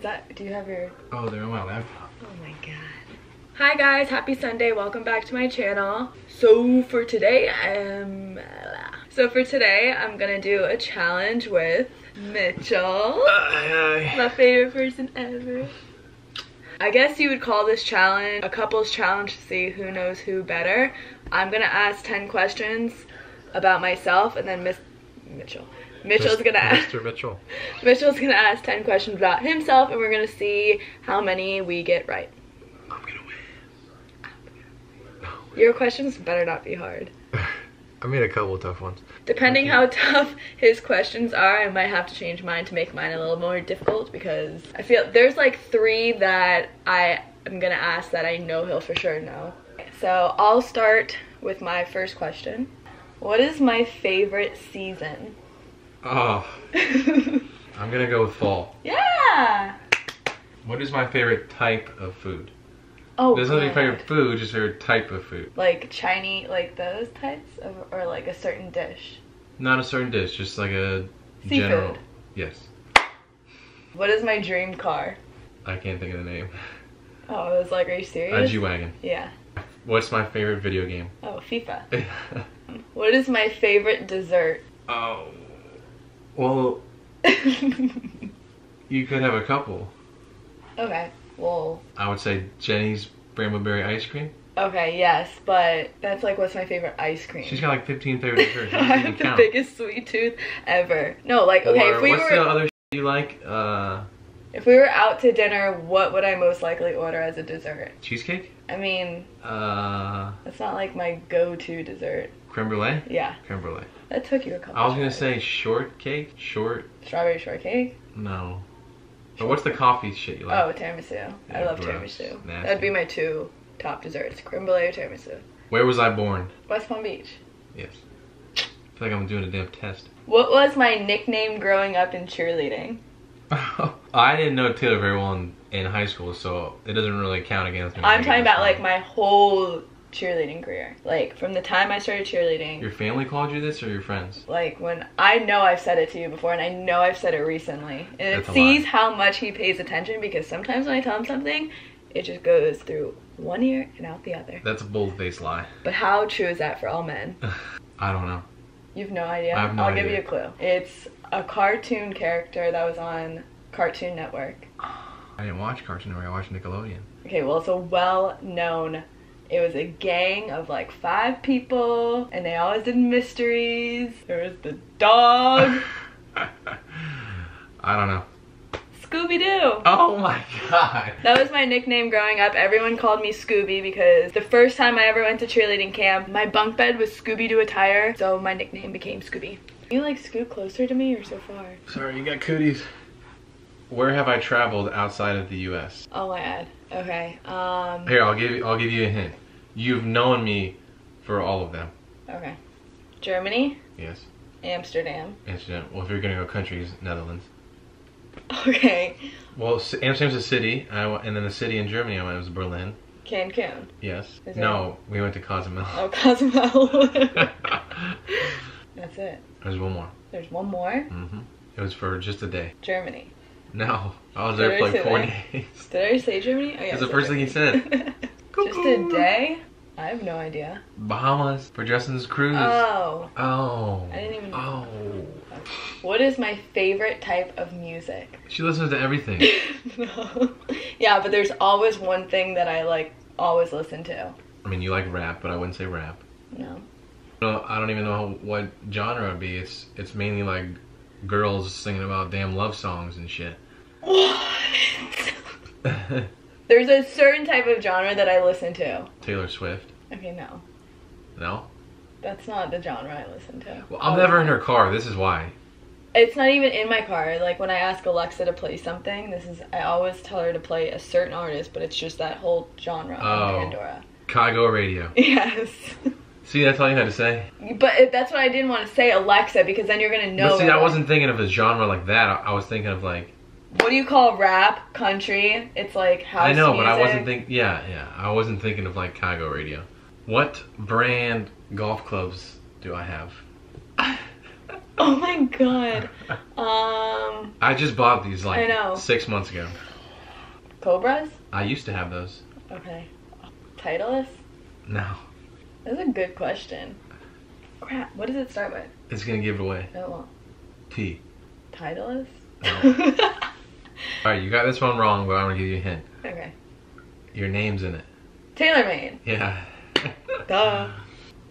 Is that, do you have your... Oh, they're on my laptop. Oh my god. Hi guys, happy Sunday. Welcome back to my channel. So for today, I'm gonna do a challenge with Mitchell. My favorite person ever. I guess you would call this challenge a couple's challenge to see who knows who better. I'm gonna ask 10 questions about myself, and then Mitchell's gonna ask 10 questions about himself, and we're gonna see how many we get right. I'm gonna win. Your questions better not be hard. I made a couple of tough ones. Depending how tough his questions are, I might have to change mine to make mine a little more difficult, because I feel there's like 3 that I am gonna ask that I know he'll for sure know. So I'll start with my first question. What is my favorite season? Oh, I'm gonna go with fall. Yeah! What is my favorite type of food? Oh, there's not your favorite food, just your type of food. Like Chinese, like those types of, or like a certain dish? Not a certain dish, just like a seafood. General. Yes. What is my dream car? I can't think of the name. Oh, I was like, are you serious? A G-Wagon. Yeah. What's my favorite video game? Oh, FIFA. What is my favorite dessert? Oh, well, you could have a couple. Okay. Well, I would say Jenny's Brambleberry ice cream. Okay, yes, but that's like what's my favorite ice cream. She's got like 15 favorite desserts. I have the biggest sweet tooth ever. No, like, okay, or if we what's were... What's the other you like? If we were out to dinner, what would I most likely order as a dessert? Cheesecake? I mean... That's not like my go-to dessert. Creme brulee? Yeah. Creme brulee. That took you a couple I was gonna say shortcake? Strawberry shortcake? No. But what's the coffee shit you like? Oh, tiramisu. Yeah, I love tiramisu. Nasty. That'd be my 2 top desserts, creme brulee or tiramisu. Where was I born? West Palm Beach. Yes. I feel like I'm doing a damn test. What was my nickname growing up in cheerleading? I didn't know Taylor very well in high school, so it doesn't really count against me. I'm talking about like my whole cheerleading career, like from the time I started cheerleading. Your family called you this, or your friends? Like, when I know I've said it to you before, and I know I've said it recently, and it sees how much he pays attention, because sometimes when I tell him something, it just goes through one ear and out the other. That's a bold-faced lie. But how true is that for all men? I don't know. You've no idea? I have no idea. I'll give you a clue. It's a cartoon character that was on Cartoon Network. I didn't watch Cartoon Network, I watched Nickelodeon. Okay, well, it's a well-known... It was a gang of like 5 people, and they always did mysteries. There was the dog. I don't know. Scooby-Doo. Oh my god. That was my nickname growing up. Everyone called me Scooby, because the first time I ever went to cheerleading camp, my bunk bed was Scooby-Doo attire, so my nickname became Scooby. Can you like scoot closer to me or so far? Sorry, you got cooties. Where have I traveled outside of the U.S.? Oh my god. Okay. Here, I'll give you a hint. You've known me for all of them. Okay. Germany? Yes. Amsterdam. Amsterdam. Well, if you're gonna go countries, Netherlands. Okay. Well, Amsterdam's a city, and then the city in Germany I went was Berlin. Cancun. Yes. No, we went to Cozumel. Oh, Cozumel. That's it. There's one more. There's one more? Mm-hmm. It was for just a day. Germany. No, I was there for like 4 days. Did I already say Germany? Oh, yeah, that's the first thing he said. Just a day? I have no idea. Bahamas for Justin's cruise. Oh. Oh. I didn't even know. Oh. What is my favorite type of music? She listens to everything. No. Yeah, but there's always one thing that I like always listen to. I mean, you like rap, but I wouldn't say rap. No. No, I don't even know what genre it would be. It's mainly like girls singing about damn love songs and shit. What? There's a certain type of genre that I listen to. Taylor Swift. Okay, no. No? That's not the genre I listen to. Well, I'm never in her car, this is why. It's not even in my car. Like, when I ask Alexa to play something, I always tell her to play a certain artist, but it's just that whole genre on Pandora. Kygo Radio. Yes. See, that's all you had to say. But that's what I didn't want to say, Alexa, because then you're gonna know. But see, I wasn't thinking of a genre like that. I was thinking of like. What do you call rap? Country? It's like house music. I know, but I wasn't thinking. Yeah. I wasn't thinking of like Kygo Radio. What brand golf clubs do I have? Oh my god. I just bought these like 6 months ago. Cobras? I used to have those. Okay. Titleist? No. That's a good question. Crap, what does it start with? It's gonna give it away. No, it won't. T. Titleist? No. Alright, you got this one wrong, but I'm gonna give you a hint. Okay. Your name's in it. TaylorMade. Yeah. Duh.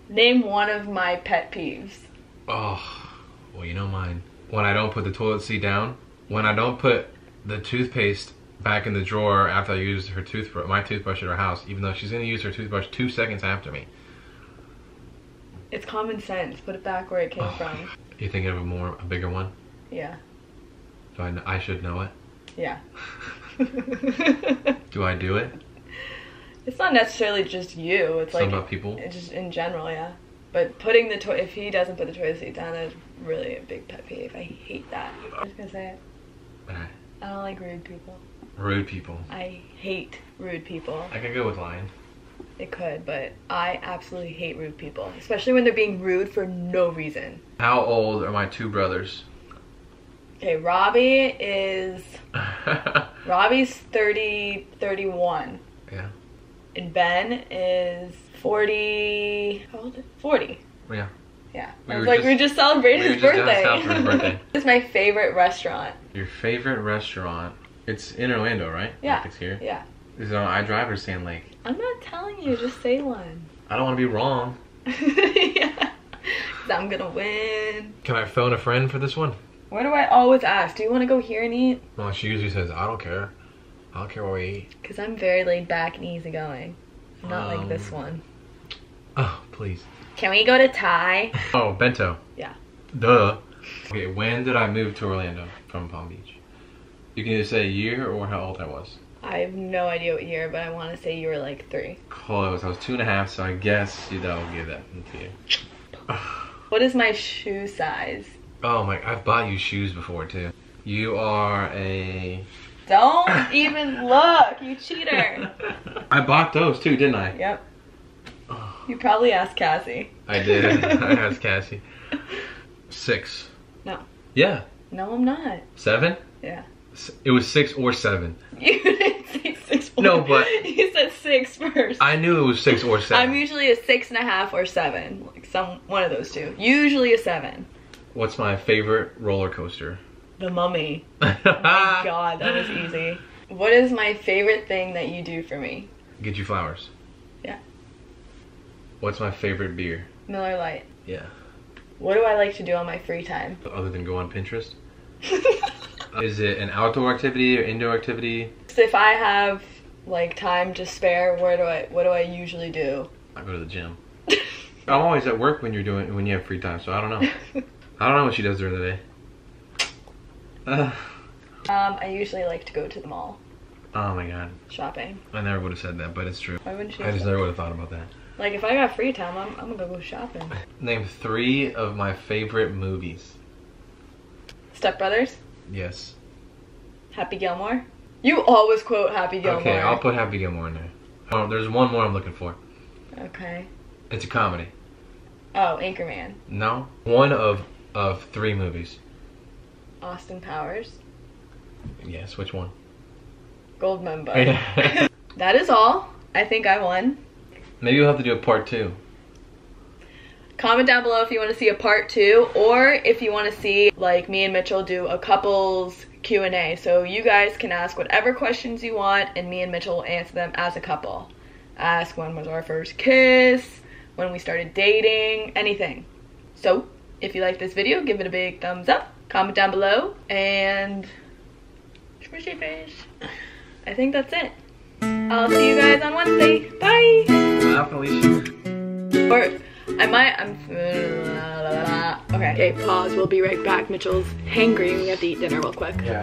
Name one of my pet peeves. Oh, well, you know mine. When I don't put the toilet seat down, when I don't put the toothpaste back in the drawer after I used her toothbrush, my toothbrush at her house, even though she's gonna use her toothbrush 2 seconds after me. It's common sense. Put it back where it came from. You thinking of a bigger one? Yeah. Do I should know it? Yeah. Do I do it? It's not necessarily just you. It's something like about people. It's just in general, yeah. But putting the if he doesn't put the toilet seat down, is really a big pet peeve. I hate that. I'm just gonna say it. I don't like rude people. Rude people. I hate rude people. I could go with lying. It could, but I absolutely hate rude people, especially when they're being rude for no reason. How old are my two brothers? Okay, Robbie is. Robbie's 31. Yeah. And Ben is 40. How old is it? 40. Yeah. Yeah. We were just down south for his birthday. This is my favorite restaurant. Your favorite restaurant? It's in Orlando, right? Yeah. Like it's here? Yeah. Is it on iDrive or Sand Lake? I'm not telling you. Just say one. I don't want to be wrong. Yeah. Because I'm going to win. Can I phone a friend for this one? What do I always ask? Do you want to go here and eat? No, she usually says, I don't care. I don't care where we eat. Because I'm very laid back and easygoing. I'm not like this one. Oh, please. Can we go to Thai? Oh, Bento. Yeah. Duh. Okay, when did I move to Orlando from Palm Beach? You can either say year or how old I was. I have no idea what year, but I want to say you were like 3. Close. I was 2.5, so I guess I'll give that to you. What is my shoe size? Oh my, I've bought you shoes before too. You are a... Don't even look, you cheater. I bought those too, didn't I? Yep. You probably asked Cassie. I did. I asked Cassie. 6. No. Yeah. No, I'm not. 7? Yeah. It was 6 or 7. You didn't say 6 or 7. No, but... You said 6 first. I knew it was 6 or 7. I'm usually a 6.5 or 7. Like one of those two. Usually a 7. What's my favorite roller coaster? The Mummy. Oh my god, that was easy. What is my favorite thing that you do for me? Get you flowers. Yeah. What's my favorite beer? Miller Lite. Yeah. What do I like to do on my free time? Other than go on Pinterest? Is it an outdoor activity or indoor activity? So if I have like time to spare, what do I usually do? I go to the gym. I'm always at work when you have free time, so I don't know. I don't know what she does during the day. I usually like to go to the mall. Oh my god. Shopping. I never would have said that, but it's true. Why wouldn't you? I just never would have thought about that. Like if I got free time, I'm gonna go shopping. Name 3 of my favorite movies. Step Brothers? Yes. Happy Gilmore? You always quote Happy Gilmore. Okay, I'll put Happy Gilmore in there. Oh, there's one more I'm looking for. Okay. It's a comedy. Oh, Anchorman. No. One of 3 movies. Austin Powers? Yes, which one? Goldmember. Yeah. That is all. I think I won. Maybe we'll have to do a part 2. Comment down below if you want to see a part 2 or if you want to see like me and Mitchell do a couples Q&A. So you guys can ask whatever questions you want and me and Mitchell will answer them as a couple. Ask when was our first kiss, when we started dating, anything. So if you like this video, give it a big thumbs up, comment down below, and squishy fish. I think that's it. I'll see you guys on Wednesday. Bye! Laugh, Alicia. Or okay, pause. We'll be right back. Mitchell's hangry. We have to eat dinner real quick. Yeah.